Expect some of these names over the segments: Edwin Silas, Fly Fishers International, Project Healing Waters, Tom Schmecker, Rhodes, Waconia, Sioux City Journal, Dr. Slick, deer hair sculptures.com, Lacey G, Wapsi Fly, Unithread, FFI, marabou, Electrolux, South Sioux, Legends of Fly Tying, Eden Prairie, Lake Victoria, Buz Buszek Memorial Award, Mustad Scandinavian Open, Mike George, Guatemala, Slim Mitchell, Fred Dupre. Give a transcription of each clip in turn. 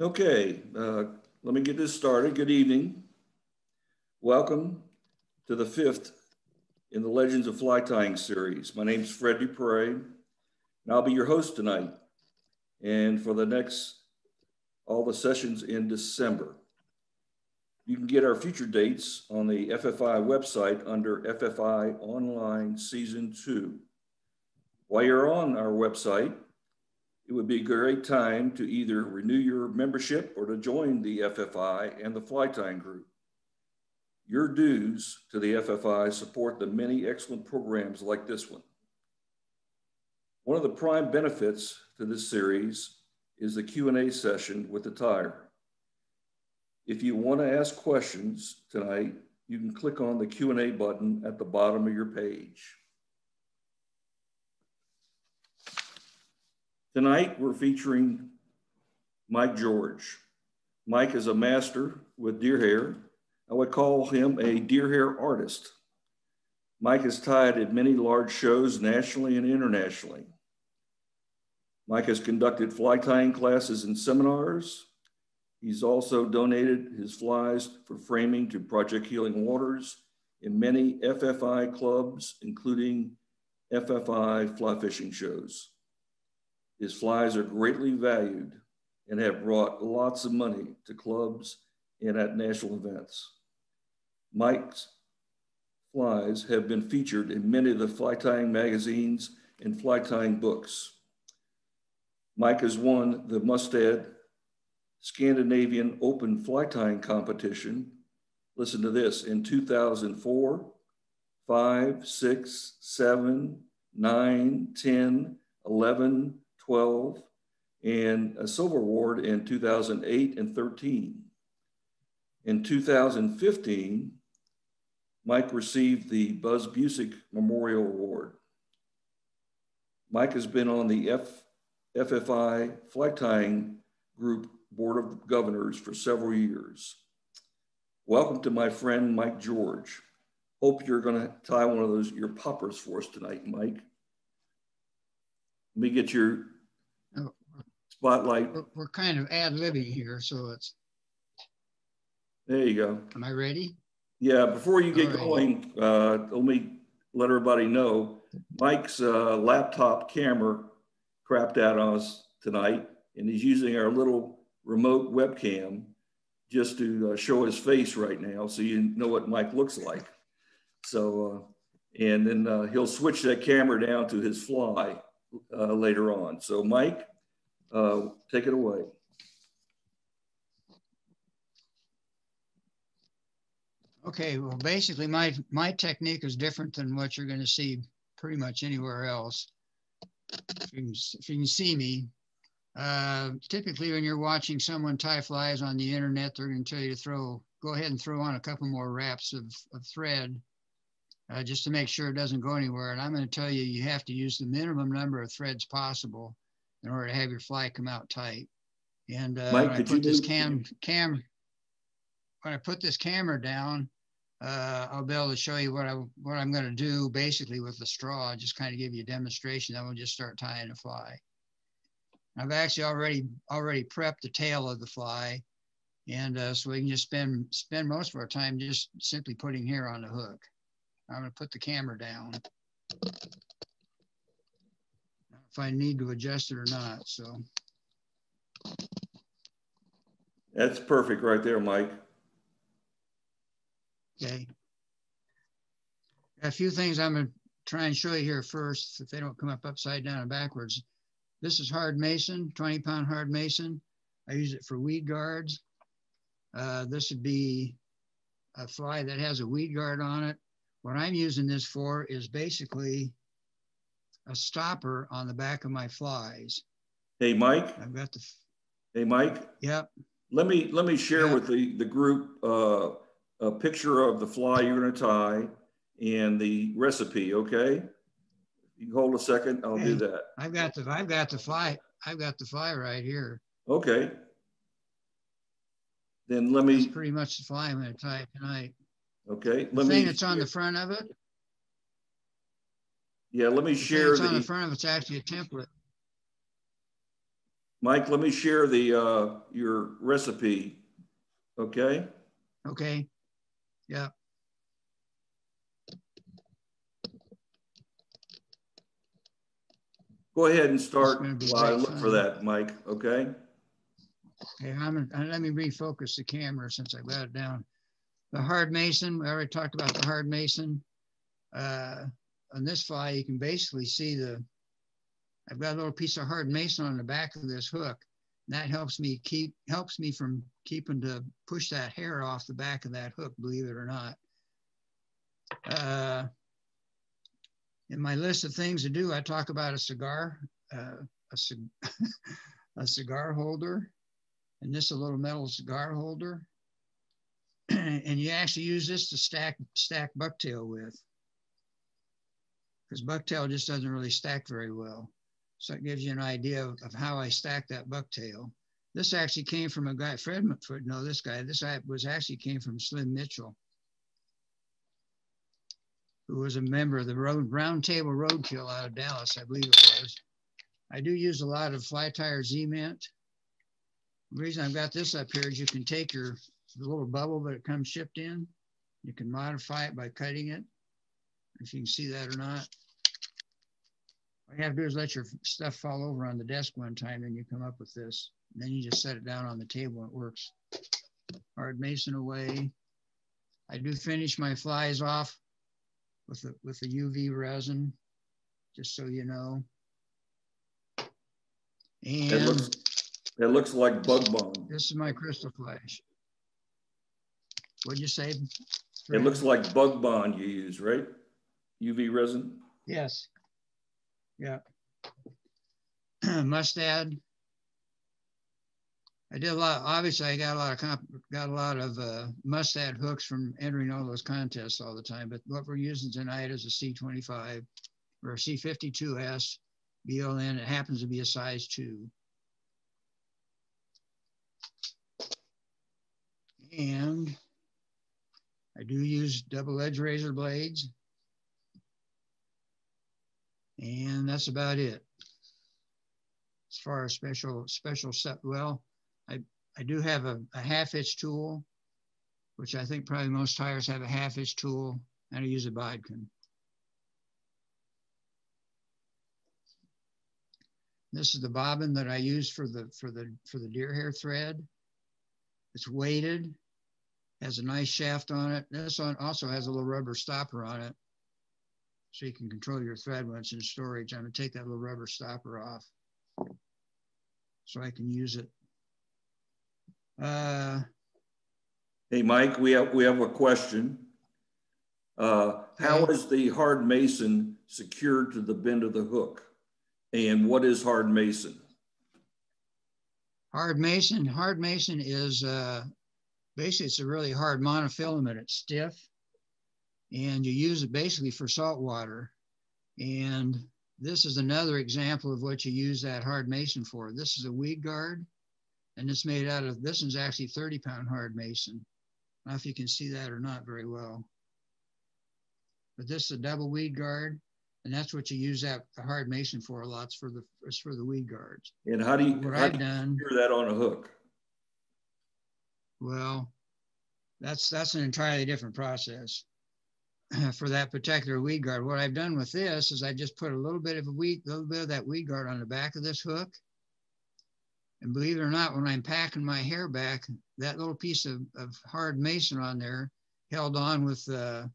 Okay, let me get this started. Good evening. Welcome to the fifth in the Legends of Fly Tying series. My name's Fred Dupre, and I'll be your host tonight and for the next, all the sessions in December. You can get our future dates on the FFI website under FFI Online Season 2. While you're on our website, it would be a great time to either renew your membership or to join the FFI and the Fly Tying Group. Your dues to the FFI support the many excellent programs like this one. One of the prime benefits to this series is the Q&A session with the tire. If you want to ask questions tonight, you can click on the Q&A button at the bottom of your page. Tonight, we're featuring Mike George. Mike is a master with deer hair. I would call him a deer hair artist. Mike has tied at many large shows nationally and internationally. Mike has conducted fly tying classes and seminars. He's also donated his flies for framing to Project Healing Waters in many FFI clubs, including FFI fly fishing shows. His flies are greatly valued and have brought lots of money to clubs and at national events. Mike's flies have been featured in many of the fly tying magazines and fly tying books. Mike has won the Mustad Scandinavian Open fly tying competition. Listen to this, in 2004, 5, 6, 7, 9, 10, 11, 12, and a silver award in 2008 and 13. In 2015, Mike received the Buz Buszek Memorial Award. Mike has been on the FFI Fly Tying Group Board of Governors for several years. Welcome to my friend, Mike George. Hope you're gonna tie one of those, your poppers for us tonight, Mike. Let me get your spotlight. We're kind of ad-libbing here, so it's... There you go. Am I ready? Yeah, before you get going, let me let everybody know, Mike's laptop camera crapped out on us tonight, and he's using our little remote webcam just to show his face right now, so you know what Mike looks like. So, and then he'll switch that camera down to his fly later on. So Mike, take it away. Okay, well, basically my technique is different than what you're gonna see pretty much anywhere else. If you can see me. Typically when you're watching someone tie flies on the internet, they're gonna tell you to go ahead and throw on a couple more wraps of thread just to make sure it doesn't go anywhere. And I'm gonna tell you, you have to use the minimum number of threads possible in order to have your fly come out tight. And Mike, when I put this camera down, I'll be able to show you what I'm going to do basically with the straw, just kind of give you a demonstration. Then we'll just start tying a fly. I've actually already prepped the tail of the fly, and so we can just spend most of our time just simply putting hair on the hook. I'm going to put the camera down. If I need to adjust it or not, so. That's perfect right there, Mike. Okay. A few things I'm going to try and show you here first, if they don't come up upside down and backwards. This is hard mason, 20-pound hard mason. I use it for weed guards. This would be a fly that has a weed guard on it. What I'm using this for is basically a stopper on the back of my flies. Hey, Mike. I've got the. Hey, Mike. Yep. Let me share with the group. A picture of the fly you're going to tie and the recipe. Okay, you hold a second. I'll do that. I've got the fly right here. Okay. Then let me. That's pretty much the fly I'm going to tie tonight. Okay. The thing that's on the front of it. Yeah, let me share. It's on the front of it's actually a template. Mike, let me share the your recipe, okay? Okay, yeah. Go ahead and start. Look for that, Mike, okay? Okay, let me refocus the camera since I've got it down. The hard mason, we already talked about the hard mason. On this fly, you can basically see the, I've got a little piece of hard mason on the back of this hook. And that helps me from keeping to push that hair off the back of that hook, believe it or not. In my list of things to do, I talk about a cigar holder, and this is a little metal cigar holder. And you actually use this to stack bucktail with, because bucktail just doesn't really stack very well. So it gives you an idea of how I stacked that bucktail. This actually came from a guy, Fred, no, this guy, this actually came from Slim Mitchell, who was a member of the Round Table Roadkill out of Dallas, I believe it was. I do use a lot of Fly Tire Z-Mint. The reason I've got this up here is you can take your little bubble that it comes shipped in. You can modify it by cutting it, if you can see that or not. All you have to do is let your stuff fall over on the desk one time, and you come up with this. And then you just set it down on the table, and it works. Hard mason away. I do finish my flies off with a UV resin, just so you know. And it looks like bug bone. This is my crystal flash. What'd you say? It looks like bug bond you use, right? UV resin? Yes. Yeah. Mustad. I did a lot. Obviously, I got a lot of Mustad hooks from entering all those contests all the time. But what we're using tonight is a C25 or a C52S BLN. It happens to be a size 2. And I do use double-edged razor blades. And that's about it. As far as special set, well, I do have a half-hitch tool, which I think probably most tires have a half-hitch tool, and I use a bodkin. This is the bobbin that I use for the deer hair thread. It's weighted, has a nice shaft on it. This one also has a little rubber stopper on it, so you can control your thread when it's in storage. I'm gonna take that little rubber stopper off so I can use it. Hey, Mike, we have a question. How is the hard mason secured to the bend of the hook? And what is hard mason? Hard mason is basically, it's a really hard monofilament. It's stiff. And you use it basically for salt water. And this is another example of what you use that hard mason for. This is a weed guard, and it's made out of, this is actually 30-pound hard mason. I don't know if you can see that or not very well. But this is a double weed guard, and that's what you use that hard mason for a lot, for the weed guards. And how do you, secure that on a hook? Well, that's an entirely different process. For that particular weed guard, what I've done with this is I just put a little bit of that weed guard on the back of this hook. And believe it or not, when I'm packing my hair back, that little piece of hard mason on there, held on with the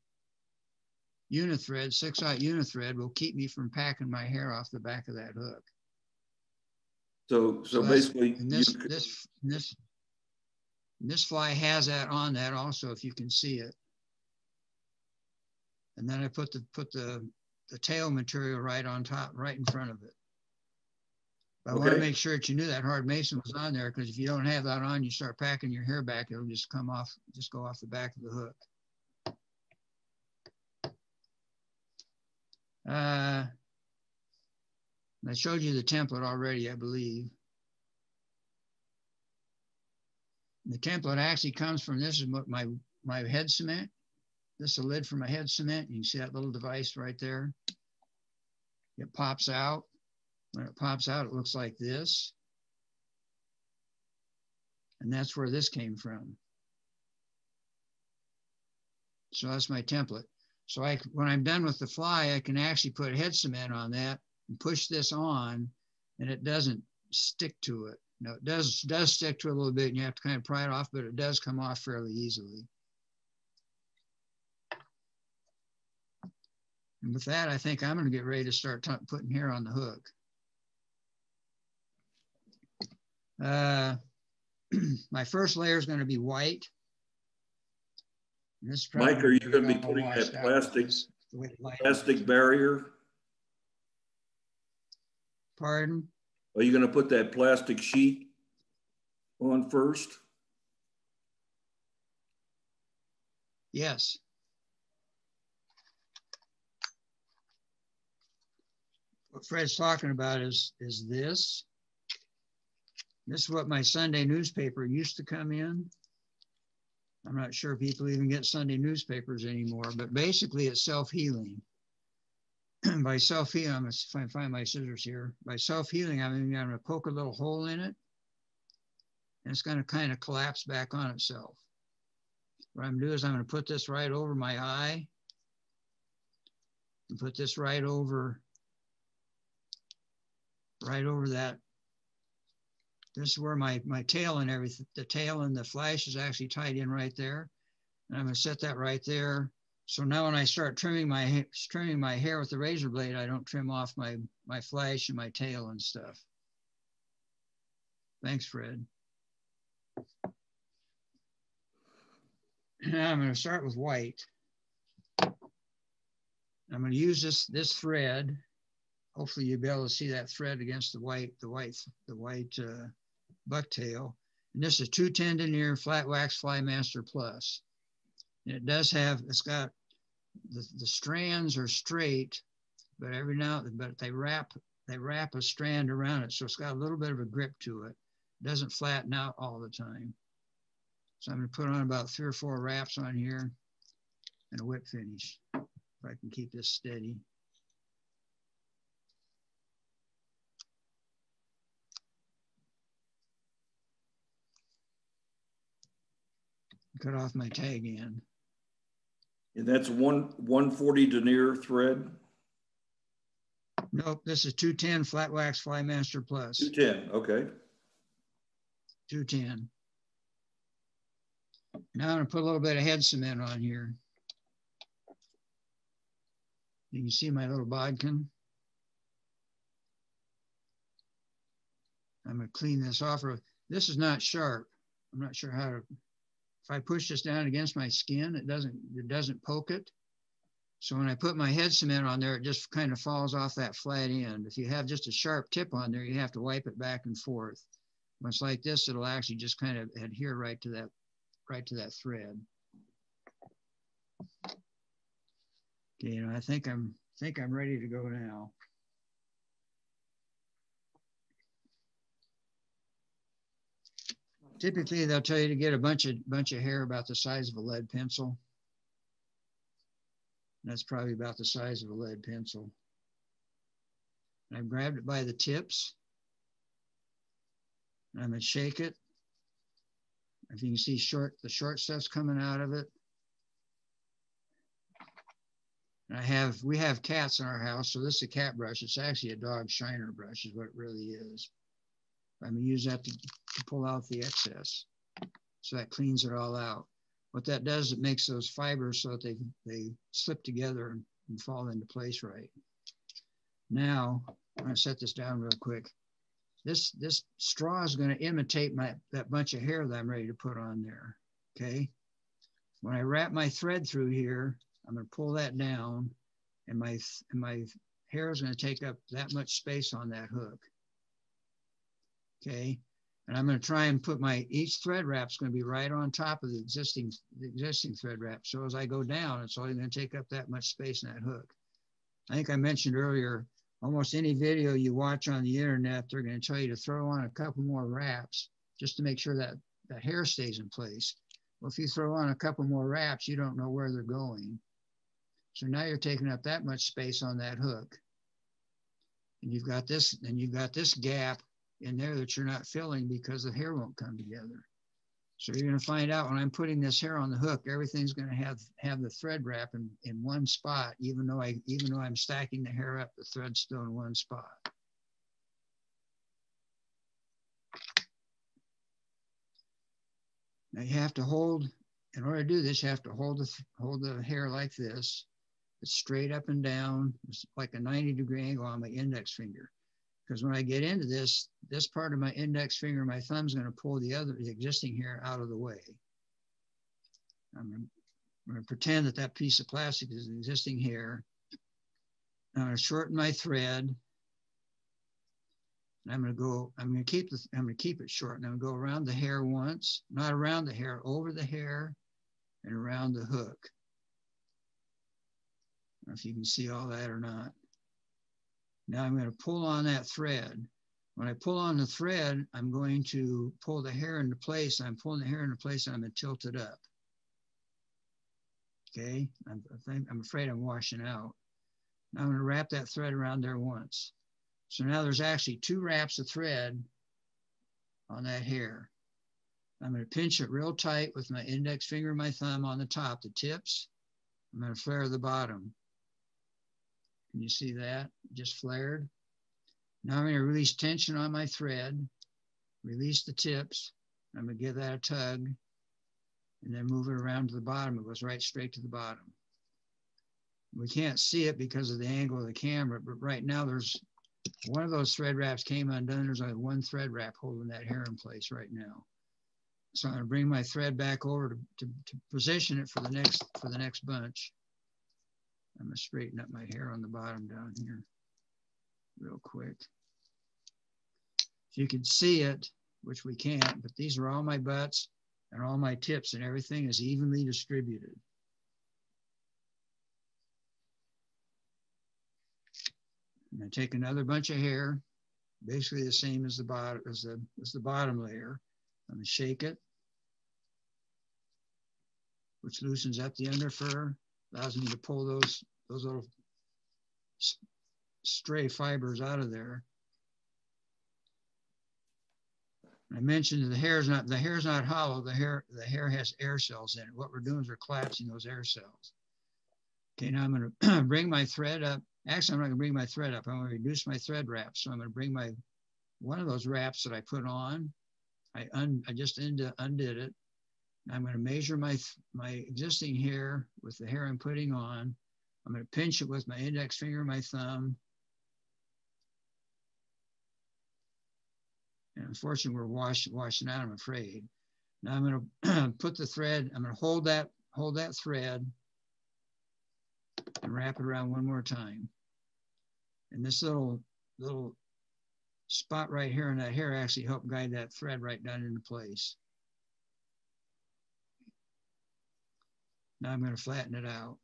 unithread, 6-aught unithread, will keep me from packing my hair off the back of that hook. So basically, this fly has that on that also, if you can see it. And then I put the tail material right on top, right in front of it. But I want to make sure that you knew that hard mason was on there, because if you don't have that on, you start packing your hair back, it'll just come off, just go off the back of the hook. I showed you the template already, I believe. The template actually comes from, this is what my head cement. This is a lid for my head cement. You can see that little device right there. It pops out. When it pops out, it looks like this. And that's where this came from. So that's my template. So when I'm done with the fly, I can actually put head cement on that and push this on, and it doesn't stick to it. No, it does stick to it a little bit, and you have to kind of pry it off, but it does come off fairly easily. And with that, I think I'm going to get ready to start putting hair on the hook. My first layer is going to be white. Mike, are you going to be putting that plastic barrier? Pardon? Are you going to put that plastic sheet on first? Yes. What Fred's talking about is this. This is what my Sunday newspaper used to come in. I'm not sure people even get Sunday newspapers anymore, but basically it's self-healing. By self-healing, I'm going to find my scissors here. By self-healing, I'm going to poke a little hole in it, and it's going to kind of collapse back on itself. What I'm going to do is I'm going to put this right over my eye, and put this right over that. This is where my tail and everything, the tail and the flash is actually tied in right there. And I'm going to set that right there. So now when I start trimming my hair with the razor blade, I don't trim off my flash and my tail and stuff. Thanks, Fred. Now I'm going to start with white. I'm going to use this thread. Hopefully you'll be able to see that thread against the white bucktail. And this is 2 tendon ear flat wax Fly Master Plus. And it does have, it's got, the strands are straight, but every now, but they wrap a strand around it. So it's got a little bit of a grip to it. It doesn't flatten out all the time. So I'm gonna put on about 3 or 4 wraps on here and a whip finish, if I can keep this steady. Cut off my tag end. And that's 140 denier thread? Nope, this is 210 flat wax Fly Master Plus. 210, okay. 210. Now I'm gonna put a little bit of head cement on here. You can see my little bodkin. I'm gonna clean this off. This is not sharp. I'm not sure how to. If I push this down against my skin, it doesn't poke it. So when I put my head cement on there, it just kind of falls off that flat end. If you have just a sharp tip on there, you have to wipe it back and forth. When it's like this, it'll actually just kind of adhere right to that thread. Okay, and I think I'm ready to go now. Typically, they'll tell you to get a bunch of hair about the size of a lead pencil. And that's probably about the size of a lead pencil. And I've grabbed it by the tips. And I'm gonna shake it. If you can see the short stuff's coming out of it. And we have cats in our house, so this is a cat brush. It's actually a dog shiner brush, is what it really is. I'm gonna use that to pull out the excess. So that cleans it all out. What that does, it makes those fibers so that they slip together and fall into place right. Now, I'm gonna set this down real quick. This straw is gonna imitate that bunch of hair that I'm ready to put on there, okay? When I wrap my thread through here, I'm gonna pull that down and my hair is gonna take up that much space on that hook. Okay, and I'm going to try and put each thread wrap is going to be right on top of the existing thread wrap. So as I go down, it's only going to take up that much space in that hook. I think I mentioned earlier, almost any video you watch on the internet, they're going to tell you to throw on a couple more wraps just to make sure that the hair stays in place. Well, if you throw on a couple more wraps, you don't know where they're going. So now you're taking up that much space on that hook. And you've got this gap in there that you're not filling because the hair won't come together. So you're going to find out when I'm putting this hair on the hook, everything's going to have the thread wrap in one spot, even though I'm stacking the hair up, the thread's still in one spot. Now you have to hold, in order to do this, you have to hold the hair like this. It's straight up and down. It's like a 90-degree angle on my index finger. Because when I get into this, this part of my index finger, my thumb's going to pull the existing hair out of the way. I'm going to pretend that that piece of plastic is an existing hair. I'm going to shorten my thread. And I'm going to keep it short, and I'm going to go around the hair once, not around the hair, over the hair, and around the hook. I don't know if you can see all that or not. Now I'm going to pull on that thread. When I pull on the thread, I'm going to pull the hair into place. I'm pulling the hair into place, and I'm going to tilt it up. Okay, I'm afraid I'm washing out. Now I'm going to wrap that thread around there once. So now there's actually two wraps of thread on that hair. I'm going to pinch it real tight with my index finger and my thumb on the top, the tips. I'm going to flare the bottom. Can you see that? Just flared. Now I'm going to release tension on my thread, release the tips. I'm going to give that a tug and then move it around to the bottom. It goes right straight to the bottom. We can't see it because of the angle of the camera, but right now there's one of those thread wraps came undone. There's only one thread wrap holding that hair in place right now. So I'm going to bring my thread back over to position it for the next bunch. I'm going to straighten up my hair on the bottom down here real quick. If you can see it, which we can't, but these are all my butts and all my tips, and everything is evenly distributed. I'm going to take another bunch of hair, basically the same as the bottom layer. I'm going to shake it, which loosens up the under fur, allows me to pull those little stray fibers out of there. I mentioned that the hair's not hollow. The hair has air cells in it. What we're doing is we're collapsing those air cells. Okay, now I'm going to bring my thread up. Actually, I'm not going to bring my thread up. I'm going to reduce my thread wrap. So I'm going to bring one of those wraps that I put on. I just undid it. I'm going to measure my existing hair with the hair I'm putting on. I'm going to pinch it with my index finger and my thumb. And unfortunately, we're washing out, I'm afraid. Now I'm going to put the thread, I'm going to hold that thread and wrap it around one more time. And this little spot right here in that hair actually helped guide that thread right down into place. Now I'm going to flatten it out.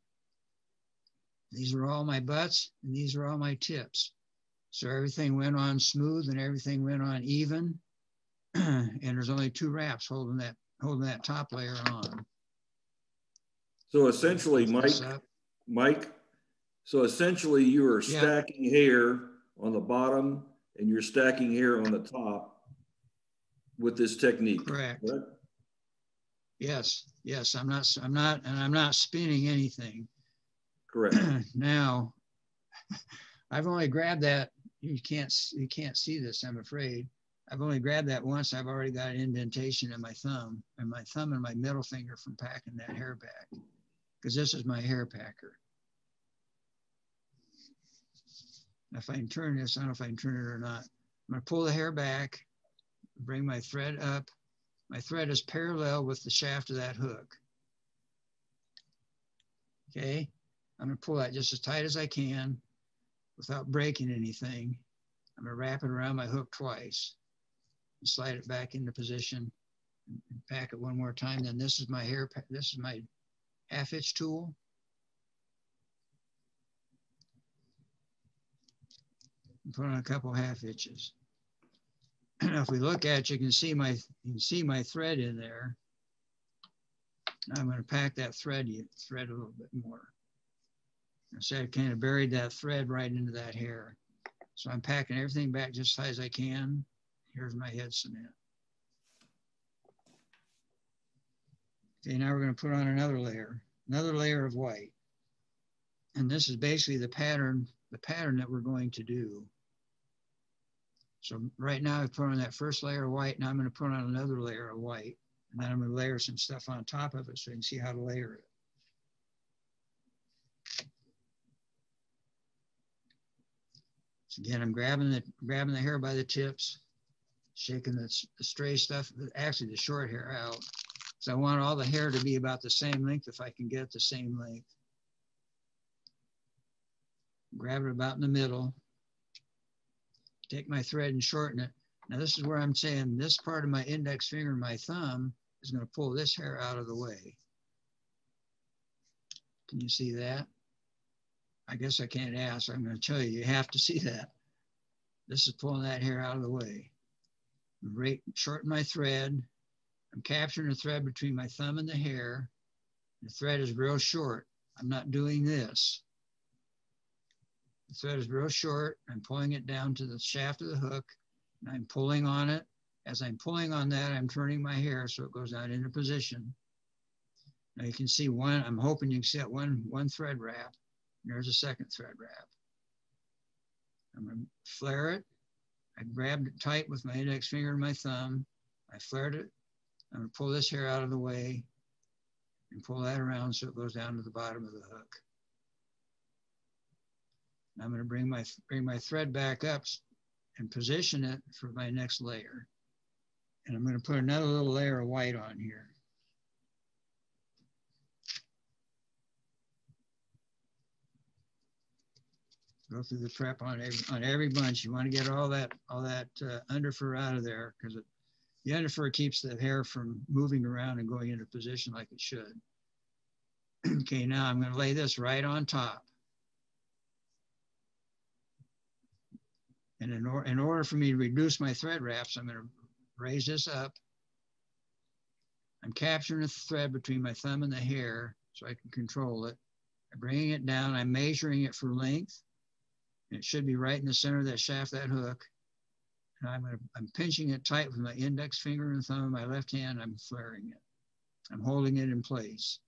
These are all my butts and these are all my tips. So everything went on smooth and everything went on even. And there's only two wraps holding that top layer on. So essentially, Mike, you are stacking hair on the bottom and you're stacking hair on the top with this technique. Correct. Right? Yes, I'm not spinning anything. Correct. Now, I've only grabbed that. You can't see this, I'm afraid. I've only grabbed that once. I've already got an indentation in my thumb and my middle finger from packing that hair back, because this is my hair packer. If I can turn this, I don't know if I can turn it or not. I'm gonna pull the hair back, bring my thread up. My thread is parallel with the shaft of that hook. Okay, I'm gonna pull that just as tight as I can without breaking anything. I'm gonna wrap it around my hook twice and slide it back into position and pack it one more time. Then this is my half hitch tool. And put on a couple half hitches. Now, if we look at it, you can see my thread in there. Now I'm going to pack that thread a little bit more. I said I kind of buried that thread right into that hair. So I'm packing everything back just as high as I can. Here's my head cement. Okay, now we're going to put on another layer of white. And this is basically the pattern that we're going to do. So right now I put on that first layer of white, and I'm going to put on another layer of white. And then I'm going to layer some stuff on top of it so you can see how to layer it. So again, I'm grabbing the hair by the tips, shaking the stray stuff, actually the short hair out. So I want all the hair to be about the same length if I can get the same length. Grab it about in the middle, take my thread and shorten it. Now this is where I'm saying this part of my index finger and my thumb is going to pull this hair out of the way. Can you see that? I guess I can't ask, I'm going to tell you, you have to see that. This is pulling that hair out of the way. Shorten my thread. I'm capturing the thread between my thumb and the hair. The thread is real short. I'm not doing this. The thread is real short. I'm pulling it down to the shaft of the hook, and I'm pulling on it. As I'm pulling on that, I'm turning my hair so it goes out into position. Now you can see one, I'm hoping you can see that one thread wrap. There's a second thread wrap. I'm gonna flare it. I grabbed it tight with my index finger and my thumb. I flared it. I'm gonna pull this hair out of the way and pull that around so it goes down to the bottom of the hook. And I'm gonna bring my thread back up and position it for my next layer. And I'm gonna put another little layer of white on here. Go through the prep on every bunch. You want to get all that under fur out of there, because the under fur keeps the hair from moving around and going into position like it should. Okay, now I'm going to lay this right on top. And in order for me to reduce my thread wraps, I'm going to raise this up. I'm capturing the thread between my thumb and the hair so I can control it. I'm bringing it down. I'm measuring it for length. It should be right in the center of that shaft, that hook. And I'm pinching it tight with my index finger and thumb in my left hand. I'm flaring it. I'm holding it in place.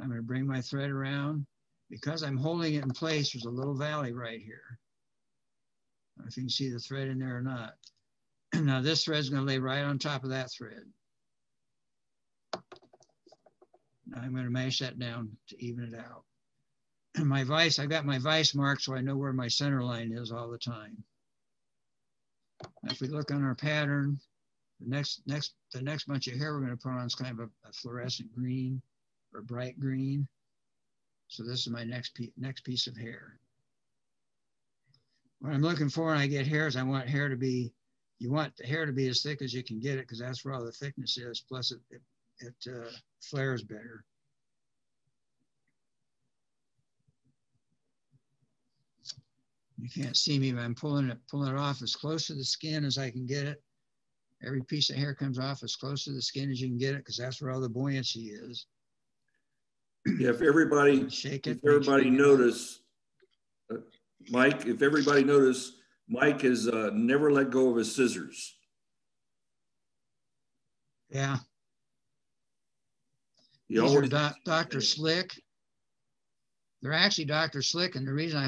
I'm going to bring my thread around. Because I'm holding it in place, there's a little valley right here. I don't know if you can see the thread in there or not. Now this thread's going to lay right on top of that thread. Now I'm going to mash that down to even it out. My vise, I've got my vise marked so I know where my center line is all the time. If we look on our pattern, the next bunch of hair we're going to put on is kind of a fluorescent green or bright green. So this is my next piece of hair. What I'm looking for when I get hair is I want hair to be, you want the hair to be as thick as you can get it, because that's where all the thickness is, plus it flares better. You can't see me, but I'm pulling it off as close to the skin as I can get it. Every piece of hair comes off as close to the skin as you can get it, because that's where all the buoyancy is. Yeah, if everybody noticed, Mike has never let go of his scissors. Yeah. These are Dr. Slick. They're actually Dr. Slick, and the reason I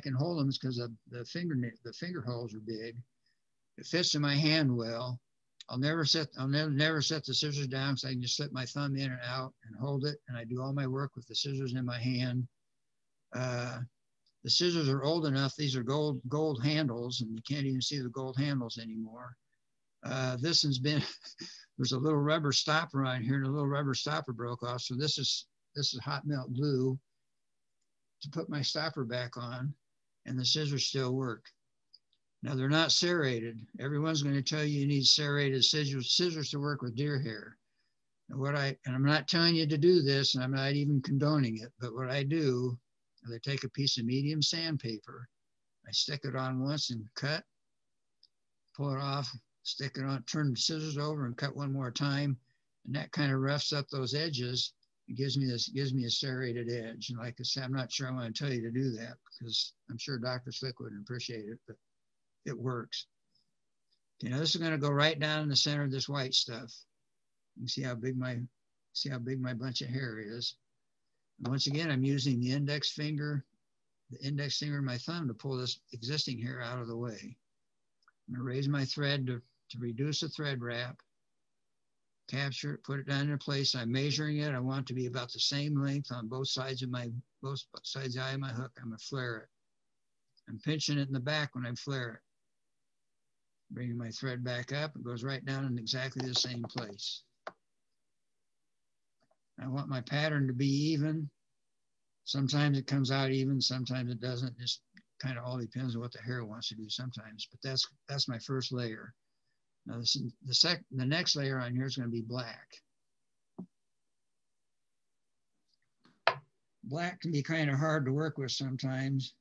can hold them is because the finger holes are big. It fits in my hand well. I'll never set the scissors down, because I can just slip my thumb in and out and hold it, and I do all my work with the scissors in my hand. The scissors are old enough; these are gold handles, and you can't even see the gold handles anymore. This one's been there's a little rubber stopper on here, and a little rubber stopper broke off, so this is hot melt glue to put my stopper back on, and the scissors still work. Now they're not serrated. Everyone's going to tell you you need serrated scissors to work with deer hair. And I'm not telling you to do this, and I'm not even condoning it, but what I do is I take a piece of medium sandpaper, I stick it on once and cut, pull it off, stick it on, turn the scissors over and cut one more time, and that kind of roughs up those edges. It gives me a serrated edge. And like I said, I'm not sure I want to tell you to do that, because I'm sure Dr. Slick wouldn't appreciate it, but it works. Okay, now this is going to go right down in the center of this white stuff. You can see how big my See how big my bunch of hair is. And once again, I'm using the index finger and my thumb to pull this existing hair out of the way. I'm gonna raise my thread to reduce the thread wrap, capture it, put it down in place. I'm measuring it. I want it to be about the same length on both sides of the eye of my hook. I'm gonna flare it. I'm pinching it in the back when I flare it. Bringing my thread back up, it goes right down in exactly the same place. I want my pattern to be even. Sometimes it comes out even, sometimes it doesn't. Just kind of all depends on what the hair wants to do sometimes, but that's my first layer. Now this, the next layer on here is going to be black. Black can be kind of hard to work with sometimes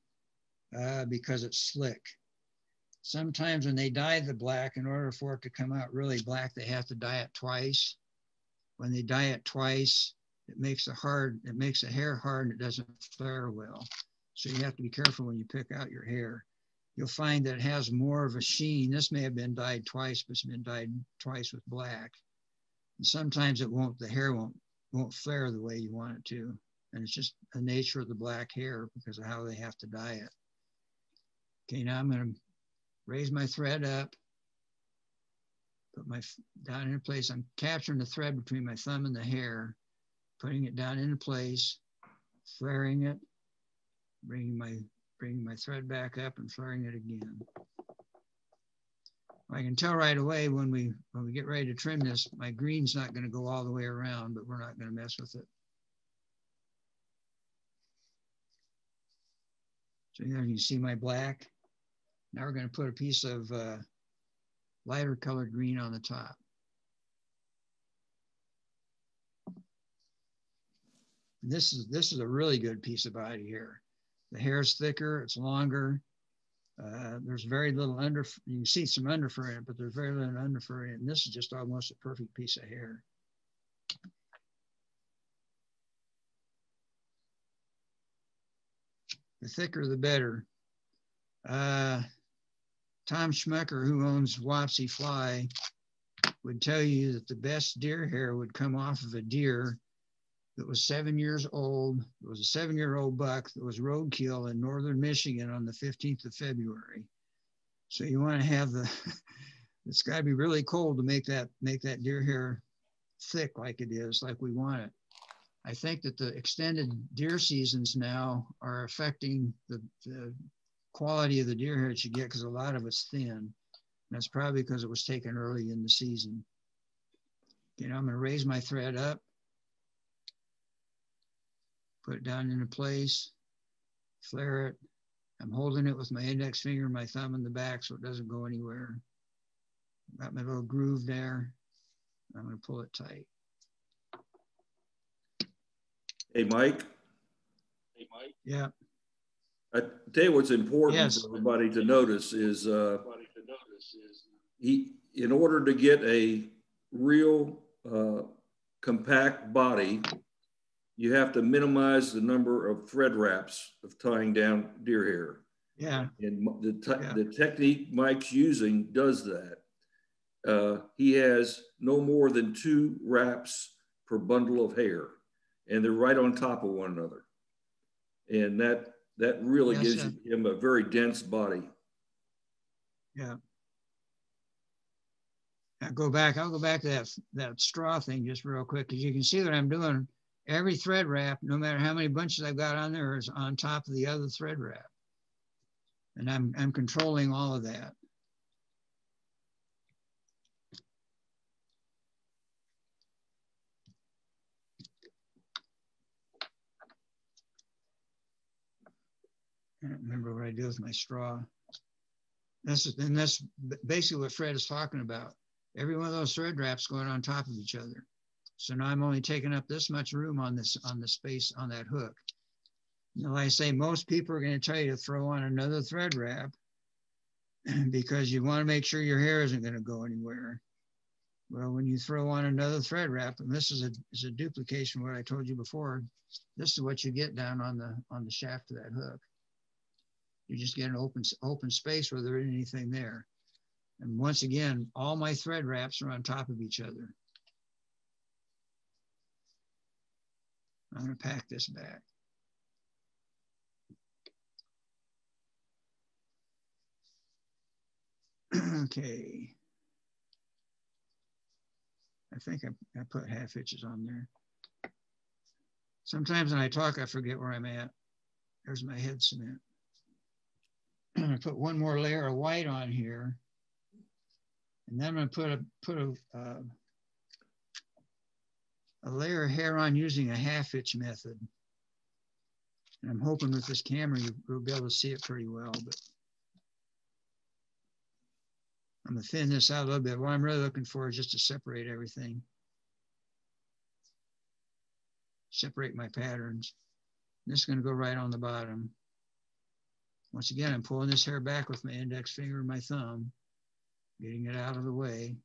because it's slick. Sometimes when they dye the black, in order for it to come out really black, they have to dye it twice. When they dye it twice, it makes the hair hard and it doesn't flare well. So you have to be careful when you pick out your hair. You'll find that it has more of a sheen. This may have been dyed twice, but it's been dyed twice with black. And sometimes it won't, the hair won't flare the way you want it to. And it's just the nature of the black hair because of how they have to dye it. Okay, now I'm gonna raise my thread up, put my down into place. I'm capturing the thread between my thumb and the hair, putting it down into place, flaring it, bringing my thread back up and flaring it again. I can tell right away when we get ready to trim this, my green's not going to go all the way around, but we're not going to mess with it. So there you see my black. Now we're going to put a piece of lighter colored green on the top. And this is a really good piece of body hair. The hair is thicker, it's longer. There's very little underfur. You can see some underfur in it, but there's very little underfur in it. And this is just almost a perfect piece of hair. The thicker, the better. Tom Schmecker, who owns Wapsi Fly, would tell you that the best deer hair would come off of a deer that was 7 years old. It was a seven-year-old buck that was roadkill in northern Michigan on the 15th of February. So you want to have the, it's got to be really cold to make that deer hair thick like it is, like we want it. I think that the extended deer seasons now are affecting the quality of the deer hair that you get because a lot of it's thin. And that's probably because it was taken early in the season. Okay, now I'm going to raise my thread up, put it down into place, flare it. I'm holding it with my index finger and my thumb in the back so it doesn't go anywhere. Got my little groove there. I'm going to pull it tight. Hey, Mike. Hey, Mike. Yeah. I tell you what's important for everybody to notice is in order to get a real compact body, you have to minimize the number of thread wraps of tying down deer hair. Yeah. And the technique Mike's using does that. He has no more than 2 wraps per bundle of hair, and they're right on top of one another. And that really gives him a very dense body. Yeah. I'll go back to that straw thing just real quick, because you can see that I'm doing every thread wrap, no matter how many bunches I've got on there, is on top of the other thread wrap. And I'm controlling all of that. I don't remember what I did with my straw. That's basically what Fred is talking about. Every one of those thread wraps going on top of each other. So now I'm only taking up this much room on the space on that hook. Now, like I say, most people are going to tell you to throw on another thread wrap because you want to make sure your hair isn't going to go anywhere. Well, when you throw on another thread wrap, and this is a duplication of what I told you before, this is what you get down on the shaft of that hook. You just get an open space where there isn't anything there. And once again, all my thread wraps are on top of each other. I'm going to pack this back. Okay. I think I put half hitches on there. Sometimes when I talk, I forget where I'm at. There's my head cement. I'm going to put one more layer of white on here. And then I'm going to put a layer of hair on using a half hitch method. And I'm hoping with this camera, you'll be able to see it pretty well, but I'm gonna thin this out a little bit. What I'm really looking for is just to separate everything. Separate my patterns. This is gonna go right on the bottom. Once again, I'm pulling this hair back with my index finger and my thumb, getting it out of the way.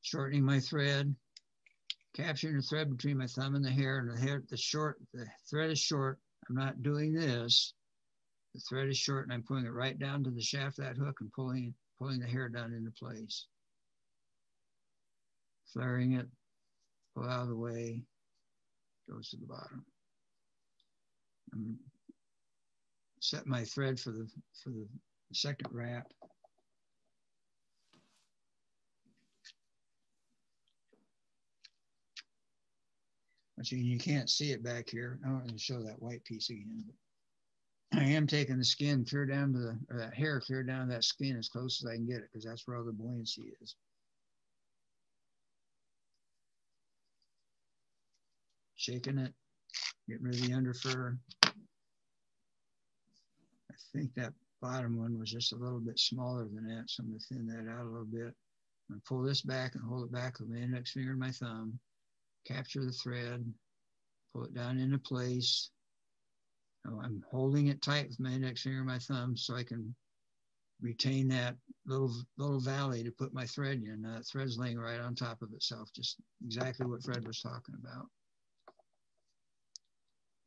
Shortening my thread, capturing the thread between my thumb and the hair, and the thread is short. I'm not doing this. The thread is short and I'm pulling it right down to the shaft of that hook and pulling the hair down into place. Flaring it, pull out of the way, goes to the bottom. I'm set my thread for the second wrap. But you can't see it back here. I don't want to show that white piece again. But I am taking the skin clear down to that hair clear down to that skin as close as I can get it, because that's where all the buoyancy is. Shaking it, getting rid of the under fur. I think that bottom one was just a little bit smaller than that, so I'm gonna thin that out a little bit. I'm gonna pull this back and hold it back with my index finger and my thumb. Capture the thread, pull it down into place. Now I'm holding it tight with my index finger and my thumb so I can retain that little valley to put my thread in. Now that thread's laying right on top of itself, just exactly what Fred was talking about.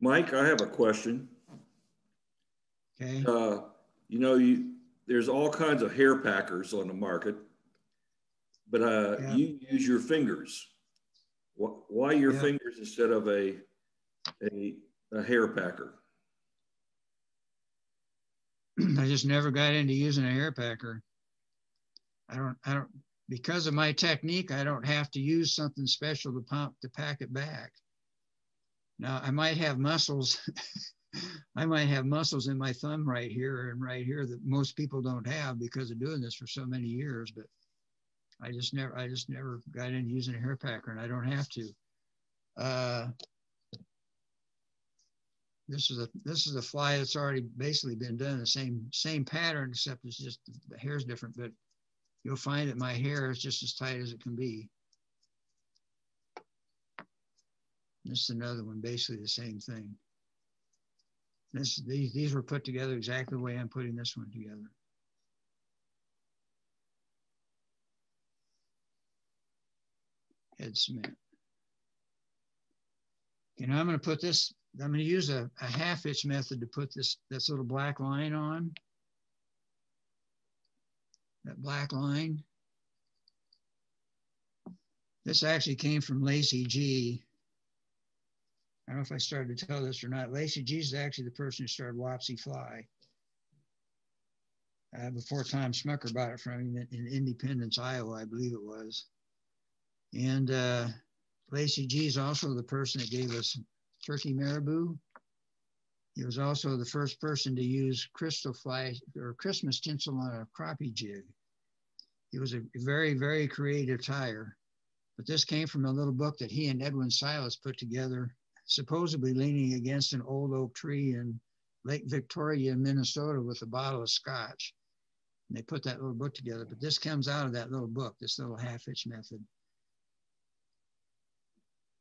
Mike, I have a question. Okay. You know, there's all kinds of hair packers on the market, but yeah. You use your fingers. Why your fingers instead of a hair packer? I just never got into using a hair packer. I don't because of my technique. I don't have to use something special to pack it back. Now I might have muscles. I might have muscles in my thumb right here and right here that most people don't have because of doing this for so many years, but I just never got into using a hair packer, and I don't have to. This is a fly that's already basically been done, the same pattern, except it's just the hair's different. But you'll find that my hair is just as tight as it can be. This is another one, basically the same thing. These were put together exactly the way I'm putting this one together. Head cement. Okay, now I'm going to put this, I'm going to use a half hitch method to put this little black line on. That black line. This actually came from Lacey G. I don't know if I started to tell this or not. Lacey G is actually the person who started Wapsi Fly. Before Tom Schmecker bought it from him in Independence, Iowa, I believe it was. And Lacey G is also the person that gave us turkey marabou. He was also the first person to use crystal fly or Christmas tinsel on a crappie jig. He was a very, very creative tyer. But this came from a little book that he and Edwin Silas put together, supposedly leaning against an old oak tree in Lake Victoria, Minnesota, with a bottle of scotch. And they put that little book together. But this comes out of that little book, this little half hitch method.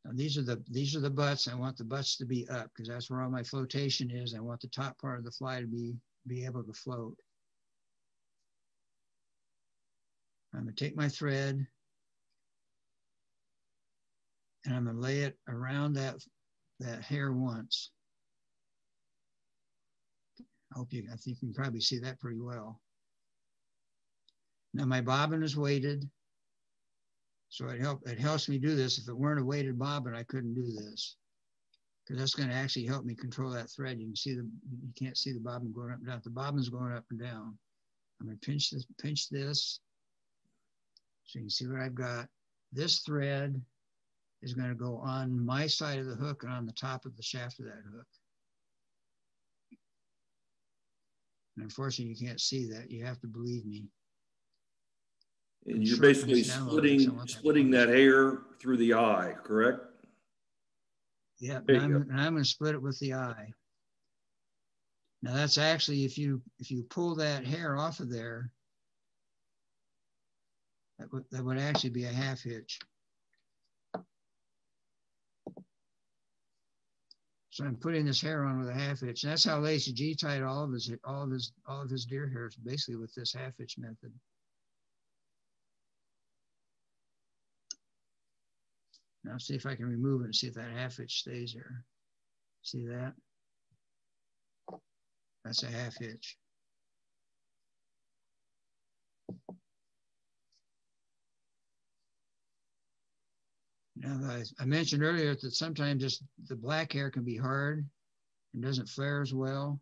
Now these are the butts. I want the butts to be up because that's where all my flotation is. I want the top part of the fly to be able to float. I'm gonna take my thread and I'm gonna lay it around that hair once. I think you can probably see that pretty well. Now my bobbin is weighted. So it helps me do this. If it weren't a weighted bobbin, I couldn't do this, because that's going to actually help me control that thread. You can see you can't see the bobbin going up and down. The bobbin's going up and down. I'm going to pinch this. So you can see what I've got. This thread is going to go on my side of the hook and on the top of the shaft of that hook. And unfortunately, you can't see that. You have to believe me. And you're basically splitting that hair through the eye, correct? Yeah, and I'm going to split it with the eye. Now that's actually, if you pull that hair off of there, that would actually be a half hitch. So I'm putting this hair on with a half hitch. And that's how Lacey G tied all of his deer hairs, basically with this half hitch method. Now see if I can remove it and see if that half hitch stays there. See that? That's a half hitch. Now, I mentioned earlier that sometimes just the black hair can be hard and doesn't flare as well.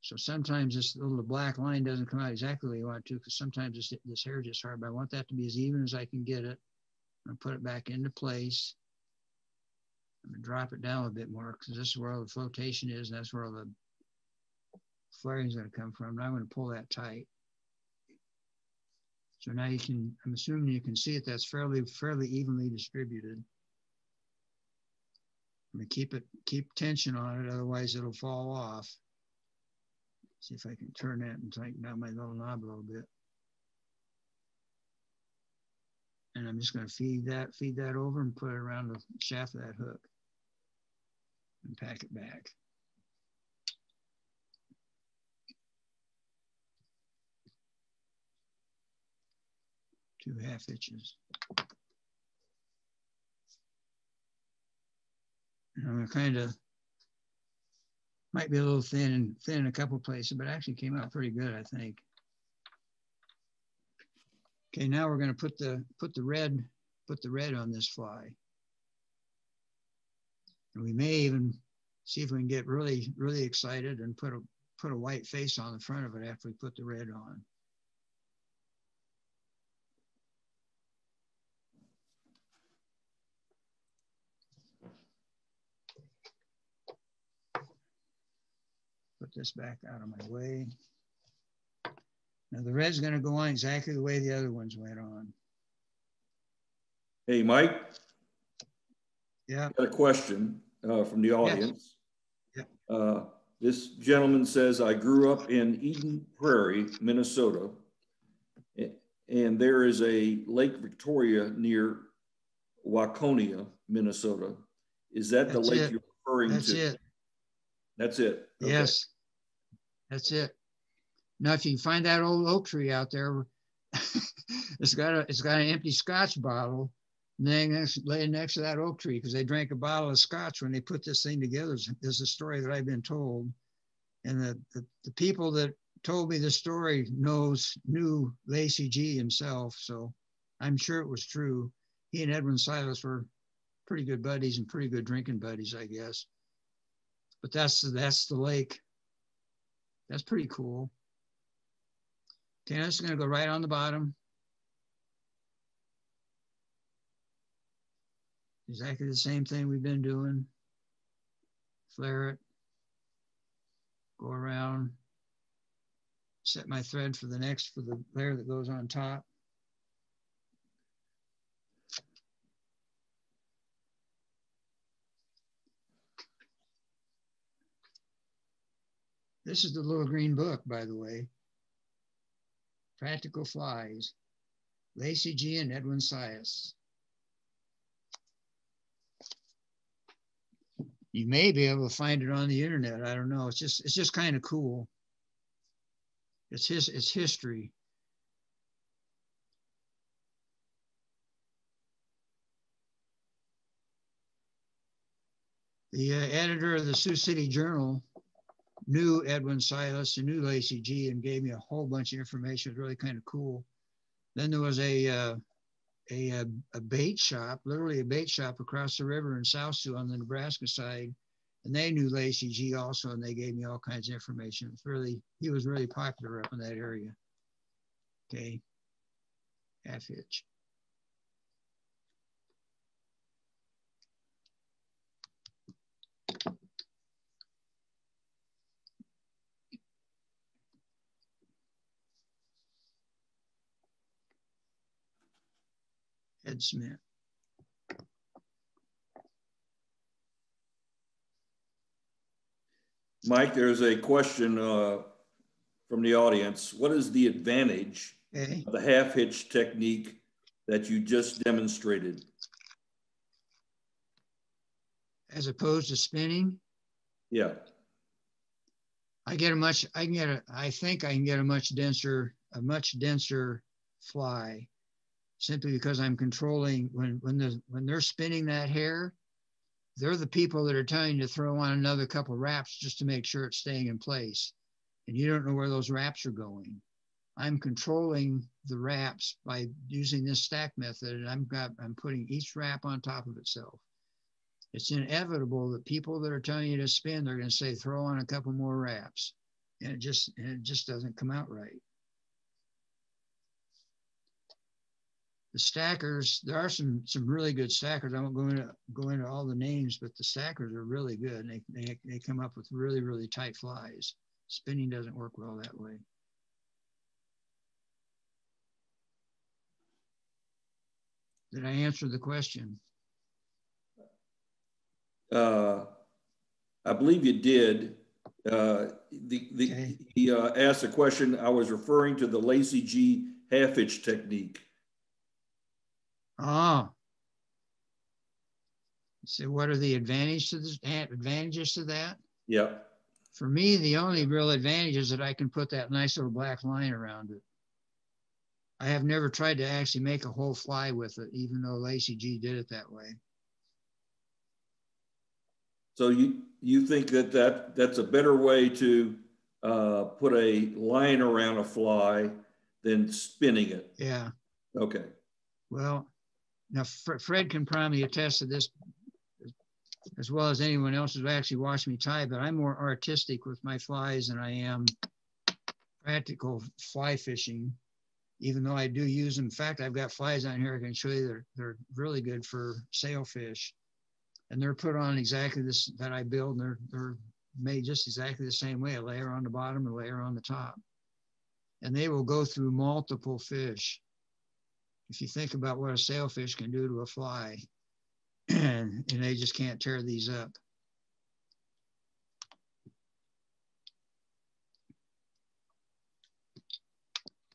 So sometimes this little black line doesn't come out exactly the way you want it to, because sometimes this hair is just hard, but I want that to be as even as I can get it. I'm going to put it back into place. I'm going to drop it down a bit more, because this is where all the flotation is, and that's where all the flaring is going to come from. Now I'm going to pull that tight. So now I'm assuming you can see it, that's fairly evenly distributed. I'm going to keep tension on it, otherwise it'll fall off. See if I can turn that and tighten down my little knob a little bit. And I'm just going to feed that over and put it around the shaft of that hook and pack it back. Two half hitches. And I'm going to might be a little thin in a couple places, but actually came out pretty good, I think. Okay, now we're going to put the red on this fly, and we may even see if we can get really excited and put a white face on the front of it after we put the red on. Put this back out of my way. Now the red's going to go on exactly the way the other ones went on. Hey, Mike. Yeah. Got a question from the audience. Yes. Yeah. This gentleman says, I grew up in Eden Prairie, Minnesota, and there is a Lake Victoria near Waconia, Minnesota. Is that the lake you're referring to? That's it. That's it. Okay. Yes. That's it. Now, if you find that old oak tree out there, it's got an empty Scotch bottle laying next to that oak tree, because they drank a bottle of Scotch when they put this thing together. There's a story that I've been told, and the people that told me the story knew Lacey G himself, so I'm sure it was true. He and Edwin Silas were pretty good buddies and pretty good drinking buddies, I guess. But that's the lake. That's pretty cool. Okay, this is going to go right on the bottom. Exactly the same thing we've been doing. Flare it, go around, set my thread for the layer that goes on top. This is the little green book, by the way. Practical Flies, Lacey G and Edwin Sias. You may be able to find it on the internet. I don't know. It's just kind of cool. It's history. The editor of the Sioux City Journal knew Edwin Silas and knew Lacey G and gave me a whole bunch of information. It was really kind of cool. Then there was a bait shop, literally a bait shop across the river in South Sioux on the Nebraska side. And they knew Lacey G also, and they gave me all kinds of information. It was really, he was really popular up in that area. Okay, half hitch. Head Smith. Mike, there's a question from the audience. What is the advantage of the half hitch technique that you just demonstrated? As opposed to spinning? Yeah. I think I can get a much denser fly simply because I'm controlling when they're spinning that hair. They're the people that are telling you to throw on another couple wraps just to make sure it's staying in place. And you don't know where those wraps are going. I'm controlling the wraps by using this stack method, and I'm putting each wrap on top of itself. It's inevitable that people that are telling you to spin, they're going to say, throw on a couple more wraps. And it just doesn't come out right. The stackers, there are some really good stackers. I won't go into all the names, but the stackers are really good. And they come up with really, really tight flies. Spinning doesn't work well that way. Did I answer the question? I believe you did. He asked a question. I was referring to the Lacey G half-hitch technique. Ah. So what are the advantages to that? Yeah. For me, the only real advantage is that I can put that nice little black line around it. I have never tried to actually make a whole fly with it, even though Lacey G did it that way. So you think that's a better way to put a line around a fly than spinning it? Yeah. Okay. Well, now Fred can probably attest to this as well as anyone else who's actually watched me tie, but I'm more artistic with my flies than I am practical fly fishing, even though I do use them. In fact, I've got flies on here I can show you. They're really good for sailfish. And they're put on exactly this that I build, and they're made just exactly the same way, a layer on the bottom, a layer on the top. And they will go through multiple fish. If you think about what a sailfish can do to a fly, and they just can't tear these up.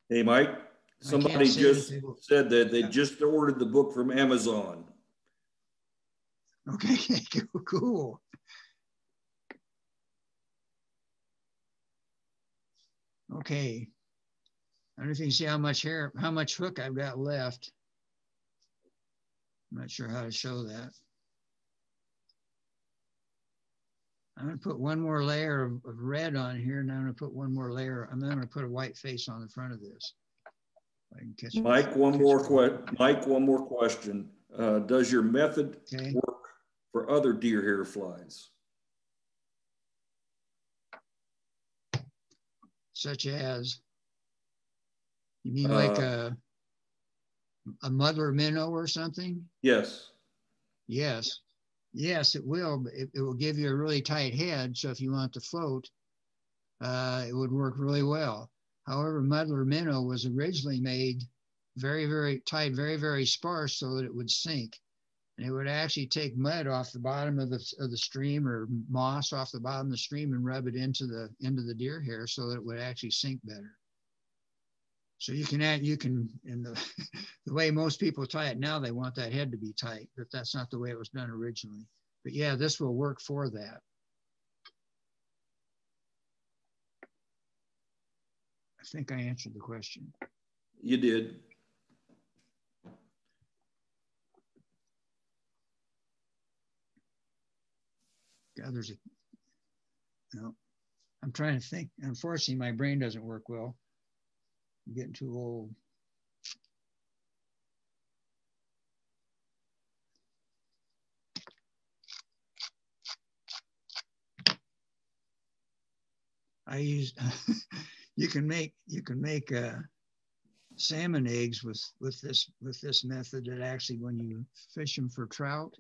Hey, Mike, somebody just said that they just ordered the book from Amazon. Okay, cool. Okay. I don't know if you can see how much hook I've got left. I'm not sure how to show that. I'm going to put one more layer of red on here, and I'm going to put one more layer. I'm going to put a white face on the front of this. I can catch Mike, one more question. Does your method work for other deer hair flies? Such as? You mean like a muddler minnow or something? Yes. Yes. Yes, it will. It will give you a really tight head. So if you want to float, it would work really well. However, muddler minnow was originally made very, very tight, very, very sparse so that it would sink. And it would actually take mud off the bottom of the stream, or moss off the bottom of the stream, and rub it into the deer hair so that it would actually sink better. So the way most people tie it now, they want that head to be tight, but that's not the way it was done originally. But yeah, this will work for that. I think I answered the question. You did. God, I'm trying to think. Unfortunately, my brain doesn't work well. I'm getting too old. I use you can make salmon eggs with this method. That actually, when you fish them for trout,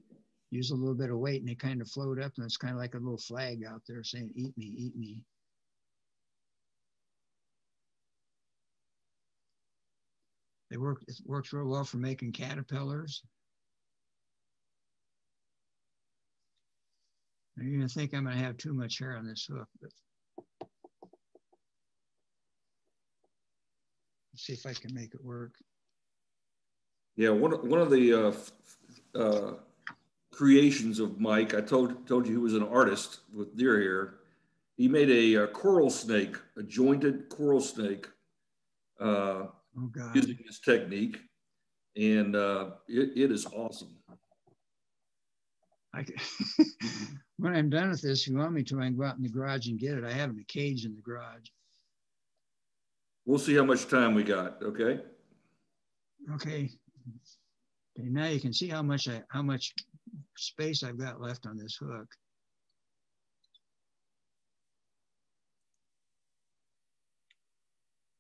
use a little bit of weight and they kind of float up, and it's kind of like a little flag out there saying, "Eat me, eat me." They work. It works real well for making caterpillars. You're going to think I'm going to have too much hair on this hook, but let's see if I can make it work. Yeah, one of the creations of Mike, I told you he was an artist with deer hair. He made a coral snake, a jointed coral snake, using this technique, and it is awesome. When I'm done with this, if you want me to, I can go out in the garage and get it. I have it in a cage in the garage. We'll see how much time we got, okay? Okay. Okay, now you can see how much space I've got left on this hook.